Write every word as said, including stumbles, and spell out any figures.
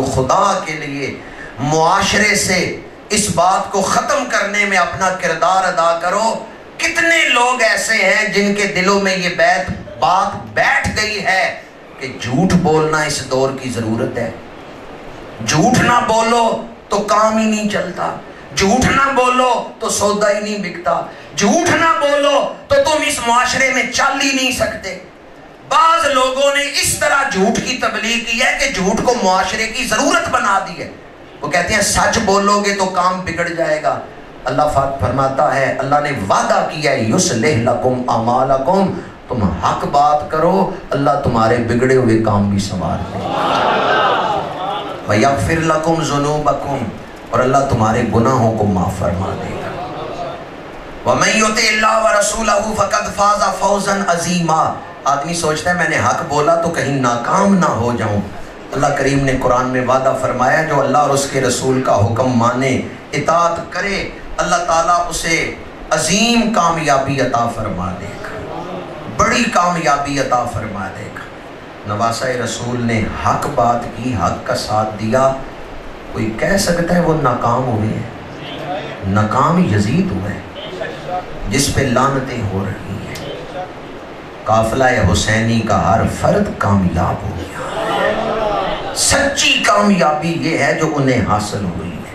तो खुदा के लिए मुआशरे से इस बात को ख़त्म करने में अपना किरदार अदा करो। कितने लोग ऐसे हैं जिनके दिलों में ये बैत बात बैठ गई है कि झूठ बोलना इस दौर की ज़रूरत है। झूठ ना बोलो तो काम ही नहीं चलता, झूठ ना बोलो तो सौदा ही नहीं बिकता, झूठ ना बोलो तो तुम इस माशरे में चल ही नहीं सकते। बाज़ लोगों ने इस तरह झूठ की तबलीग की है कि झूठ को माशरे की ज़रूरत बना दी है। वो कहते हैं सच बोलोगे तो काम बिगड़ जाएगा। अल्लाह फरमाता है, अल्लाह ने वादा किया है युस्लिह लकुम आमालकुम, तुम हक बात करो अल्लाह तुम्हारे बिगड़े हुए काम भी संवार देगा। वयगफिर लकुम ज़ुनूबकुम, और अल्लाह तुम्हारे गुनाहों को माफ फरमा देगा। वमन युतिल्लाह व रसूलहु फक़द फ़ाज़ फ़ौज़न अज़ीमा। आदमी सोचता है मैंने हक बोला तो कहीं नाकाम ना हो जाऊँ। अल्लाह करीम ने कुरान में वादा फरमाया जो अल्लाह और उसके रसूल का हुक्म माने, इताअत करे, अल्लाह ताला उसे अजीम कामयाबी अता फरमा देगा, बड़ी कामयाबी अता फरमा देगा। नवासा रसूल ने हक बात की, हक का साथ दिया। कोई कह सकता है वो नाकाम हुए हैं? नाकाम यजीद हुए हैं जिस पे लानतें हो रही हैं। काफिला हुसैनी का हर फर्द कामयाब हो गया। सच्ची कामयाबी ये है जो उन्हें हासिल हुई है।